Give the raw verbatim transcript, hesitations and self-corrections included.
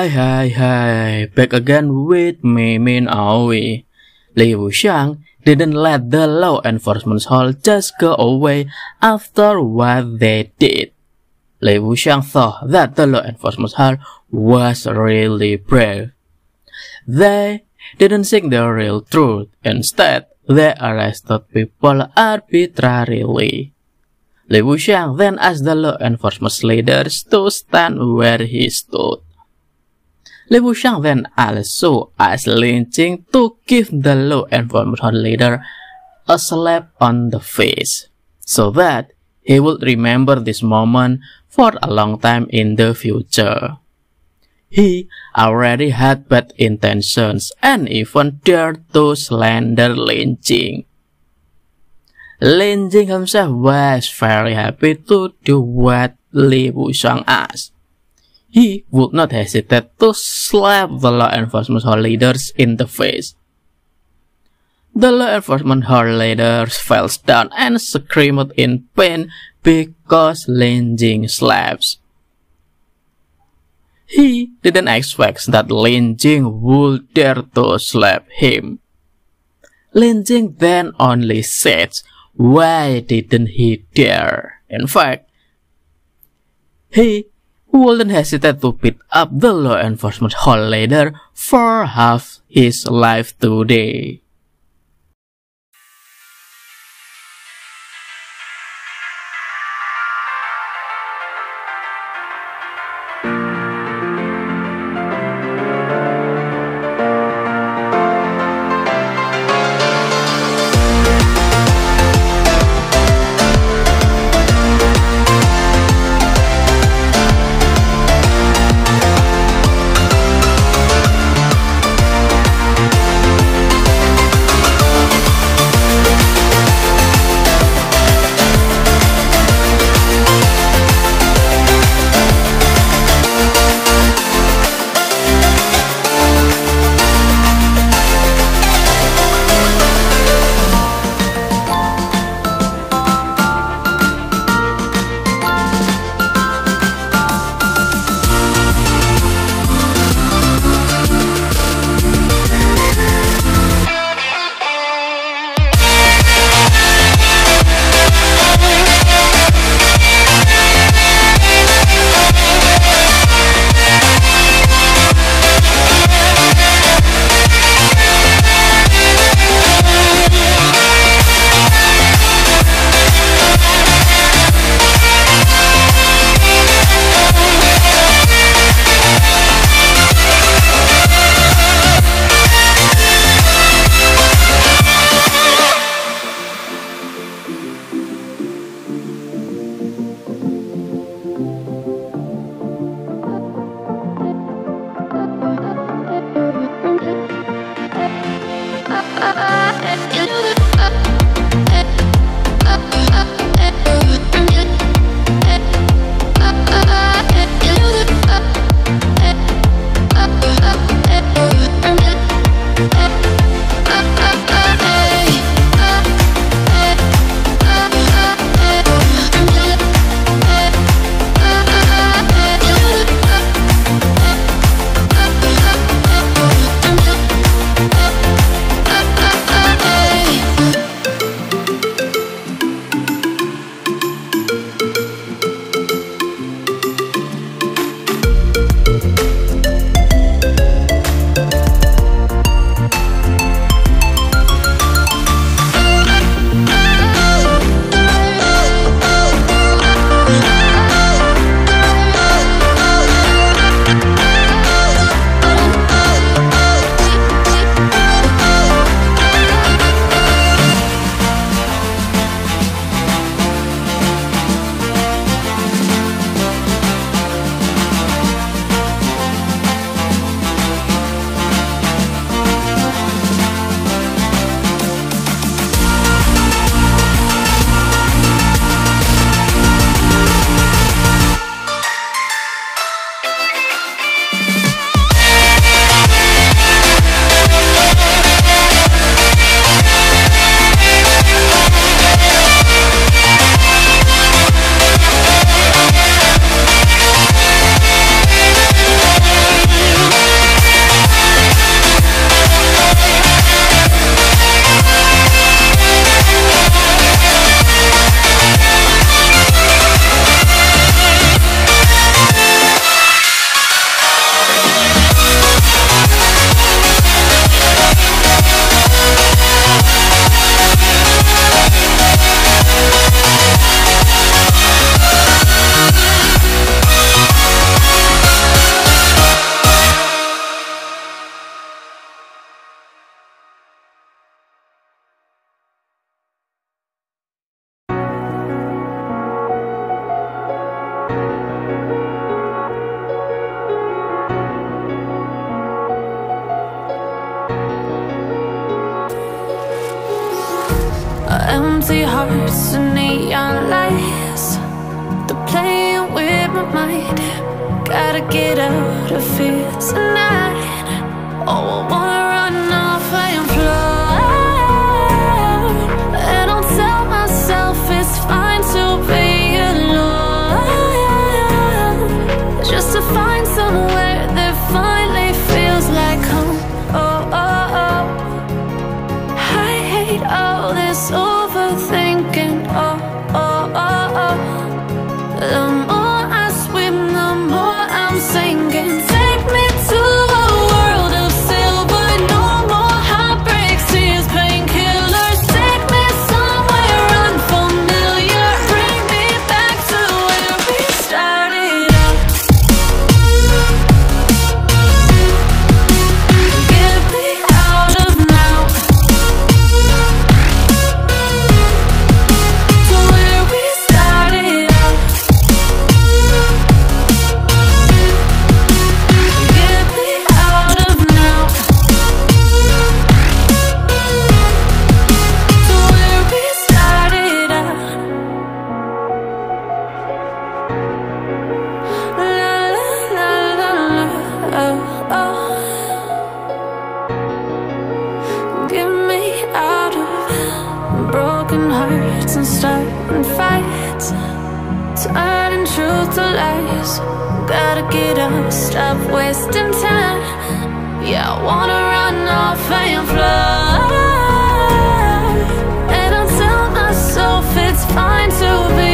Hi, hi, hi, back again with me, Min Aoi. Li Wuxiang didn't let the law enforcement hall just go away after what they did. Li Wuxiang thought that the law enforcement hall was really brave. They didn't seek the real truth. Instead, they arrested people arbitrarily. Li Wuxiang then asked the law enforcement leaders to stand where he stood. Li Wuxiang then also asked Lin Jing to give the law enforcement leader a slap on the face, so that he would remember this moment for a long time in the future. He already had bad intentions and even dared to slander Lin Jing. Lin Jing himself was very happy to do what Li Wuxiang asked. He would not hesitate to slap the law enforcement leaders in the face. The law enforcement leaders fell down and screamed in pain because Lin Jing slaps. He didn't expect that Lin Jing would dare to slap him. Lin Jing then only said, "Why didn't he dare?" In fact, he wouldn't hesitate to beat up the law enforcement hall leader for half his life today. neon lights, they're playing with my mind. Gotta get out of here tonight. Oh, I wanna run off and fly, and I'll tell myself it's fine to be alone, just to find somewhere that finally feels like home. Oh, oh, oh, I hate all this overthinking. Oh, oh, oh, oh, the more I swim, the more I'm sinking. Take me to a world of silver, no more heartbreaks, tears, painkillers. Take me somewhere unfamiliar, bring me back to where we started out. Get me out of now, to where we started out. Get me out of now, to where we started out. La la la la la, oh, oh. Get me out of broken hearts and starting fights, turning truth to lies. Gotta get up, stop wasting time. Yeah, I wanna run off and fly, and I tell myself it's fine to be